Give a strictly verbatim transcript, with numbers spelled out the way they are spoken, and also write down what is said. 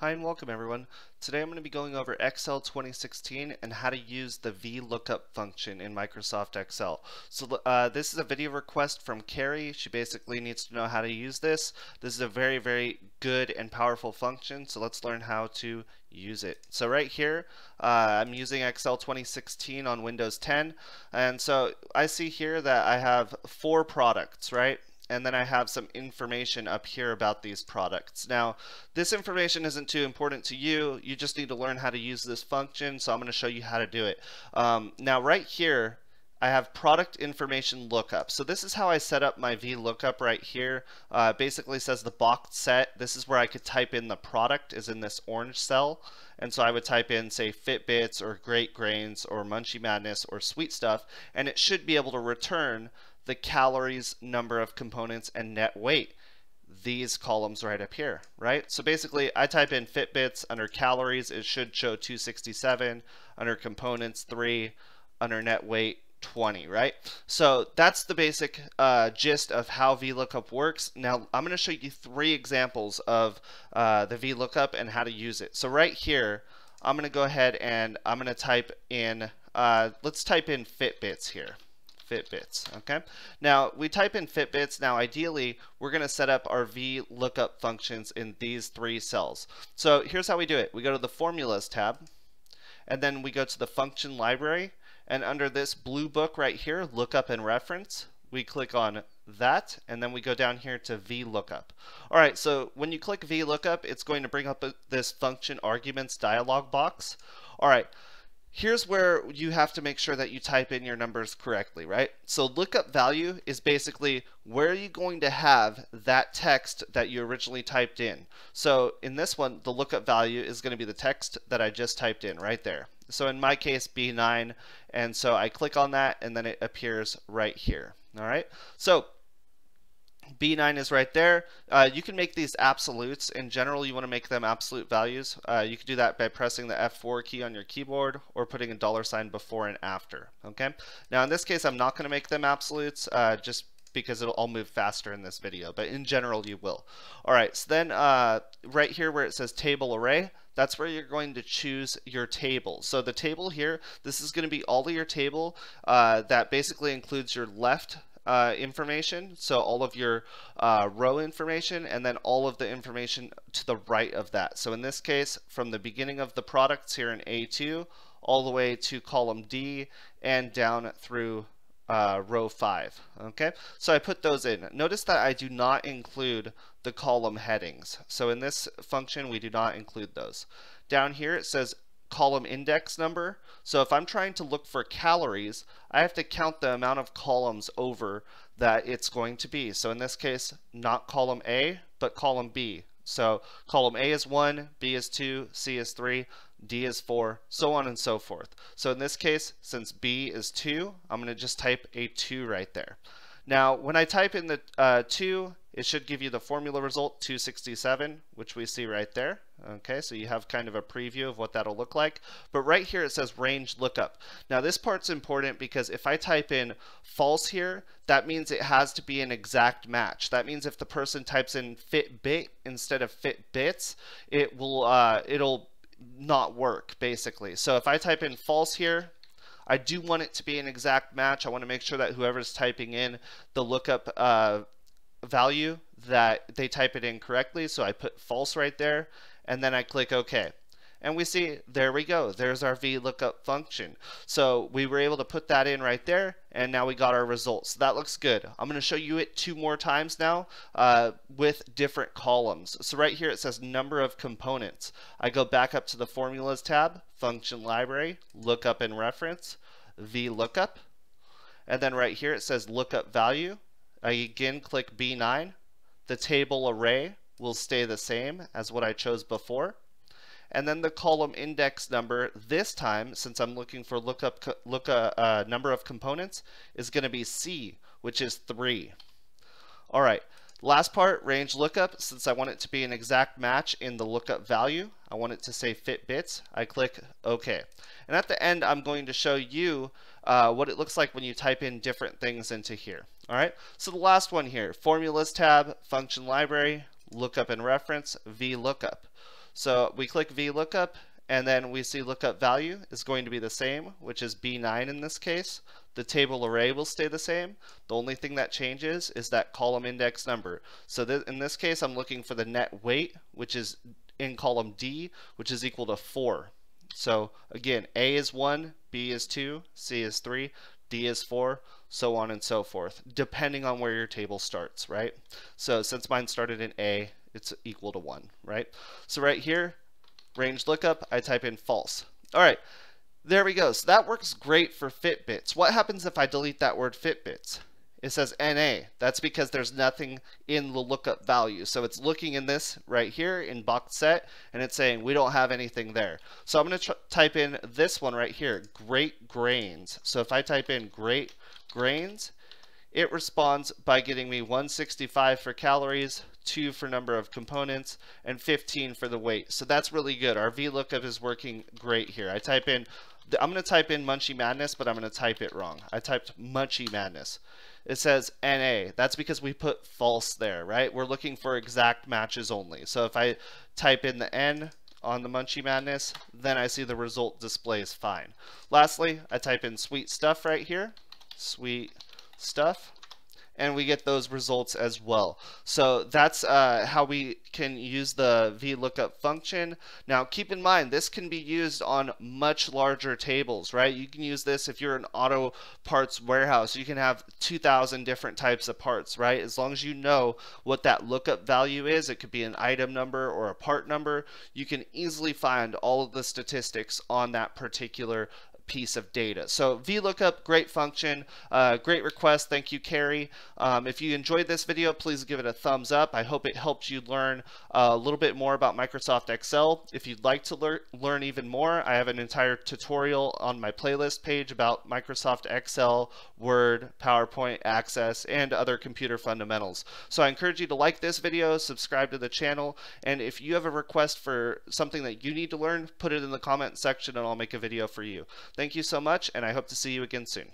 Hi and welcome everyone. Today I'm going to be going over Excel twenty sixteen and how to use the VLOOKUP function in Microsoft Excel. So uh, this is a video request from Carrie. She basically needs to know how to use this. This is a very, very good and powerful function, so let's learn how to use it. So right here, uh, I'm using Excel twenty sixteen on Windows ten. And so I see here that I have four products, right? And then I have some information up here about these products. Now, this information isn't too important to you. You just need to learn how to use this function, so I'm going to show you how to do it. Um, now, right here, I have product information lookup. So this is how I set up my VLOOKUP right here. Uh, basically says the box set. This is where I could type in the product, is in this orange cell. And so I would type in, say, Fitbits or Great Grains or Munchy Madness or Sweet Stuff, and it should be able to return the calories, number of components, and net weight. These columns right up here, right? So basically, I type in Fitbits under calories, it should show two sixty-seven, under components, three, under net weight, twenty, right? So that's the basic uh, gist of how VLOOKUP works. Now I'm going to show you three examples of uh, the VLOOKUP and how to use it. So right here, I'm going to go ahead and I'm going to type in, uh, let's type in Fitbits here. Fitbits, okay? Now, we type in Fitbits. Now, ideally, we're gonna set up our VLOOKUP functions in these three cells. So here's how we do it. We go to the Formulas tab, and then we go to the Function Library, and under this blue book right here, Lookup and Reference, we click on that, and then we go down here to VLOOKUP. All right, so when you click VLOOKUP, it's going to bring up this Function Arguments dialog box. All right. Here's where you have to make sure that you type in your numbers correctly, right? So lookup value is basically where are you going to have that text that you originally typed in. So in this one, the lookup value is going to be the text that I just typed in right there. So in my case, B nine, and so I click on that and then it appears right here, all right? So B nine is right there. Uh, you can make these absolutes. In general, you want to make them absolute values. Uh, you can do that by pressing the F four key on your keyboard or putting a dollar sign before and after. Okay. Now, in this case, I'm not going to make them absolutes uh, just because it'll all move faster in this video. But in general, you will. All right. So then uh, right here where it says table array, that's where you're going to choose your table. So the table here, this is going to be all of your table uh, that basically includes your left Uh, information, so all of your uh, row information, and then all of the information to the right of that. So in this case, from the beginning of the products here in A two all the way to column D and down through uh, row five. Okay, so I put those in. Notice that I do not include the column headings. So in this function, we do not include those. Down here it says column index number. So if I'm trying to look for calories, I have to count the amount of columns over that it's going to be. So in this case, not column A, but column B. So column A is one, B is two, C is three, D is four, so on and so forth. So in this case, since B is two, I'm going to just type a two right there. Now, when I type in the uh, two, it should give you the formula result two sixty-seven, which we see right there. Okay, so you have kind of a preview of what that'll look like. But right here it says range lookup. Now this part's important because if I type in false here, that means it has to be an exact match. That means if the person types in Fitbit instead of Fitbits, it will uh, it'll not work basically. So if I type in false here, I do want it to be an exact match. I want to make sure that whoever's typing in the lookup uh, value that they type it in correctly. So I put false right there. And then I click OK. And we see, there we go. There's our VLOOKUP function. So we were able to put that in right there, and now we got our results. So that looks good. I'm going to show you it two more times now uh, with different columns. So right here it says number of components. I go back up to the Formulas tab, Function Library, Lookup and Reference, VLOOKUP. And then right here it says lookup value. I again click B nine, the table array will stay the same as what I chose before. And then the column index number this time, since I'm looking for lookup look uh, uh, number of components, is going to be C, which is three. All right, last part, range lookup. Since I want it to be an exact match in the lookup value, I want it to say Fitbits. I click OK. And at the end, I'm going to show you uh, what it looks like when you type in different things into here. All right, so the last one here, Formulas tab, Function Library, Lookup and Reference, VLOOKUP. So we click VLOOKUP, and then we see lookup value is going to be the same, which is B nine in this case. The table array will stay the same. The only thing that changes is that column index number. So th in this case, I'm looking for the net weight, which is in column D, which is equal to four. So again, A is one, B is two, C is three, D is four, so on and so forth, depending on where your table starts, right? So since mine started in A, it's equal to one, right? So right here, range lookup, I type in false. All right, there we go. So that works great for Fitbits. What happens if I delete that word Fitbits? It says N A. That's because there's nothing in the lookup value. So it's looking in this right here in box set, and it's saying we don't have anything there. So I'm going to type in this one right here, Great Grains. So if I type in Great Grains, it responds by getting me one sixty-five for calories, two for number of components, and fifteen for the weight. So that's really good. Our VLOOKUP is working great here. I type in, I'm going to type in Munchy Madness, but I'm going to type it wrong. I typed Munchy Madness. It says N A. That's because we put false there, right? We're looking for exact matches only. So if I type in the N on the Munchy Madness, then I see the result displays fine. Lastly, I type in Sweet Stuff right here, Sweet Stuff, and we get those results as well. So that's uh, how we can use the VLOOKUP function. Now keep in mind, this can be used on much larger tables, right? You can use this if you're an auto parts warehouse. You can have two thousand different types of parts, right? As long as you know what that lookup value is, it could be an item number or a part number. You can easily find all of the statistics on that particular piece of data. So VLOOKUP, great function, uh, great request. Thank you, Carrie. Um, if you enjoyed this video, please give it a thumbs up. I hope it helped you learn a little bit more about Microsoft Excel. If you'd like to lear learn even more, I have an entire tutorial on my playlist page about Microsoft Excel, Word, PowerPoint, Access, and other computer fundamentals. So I encourage you to like this video, subscribe to the channel, and if you have a request for something that you need to learn, put it in the comment section and I'll make a video for you. Thank you so much, and I hope to see you again soon.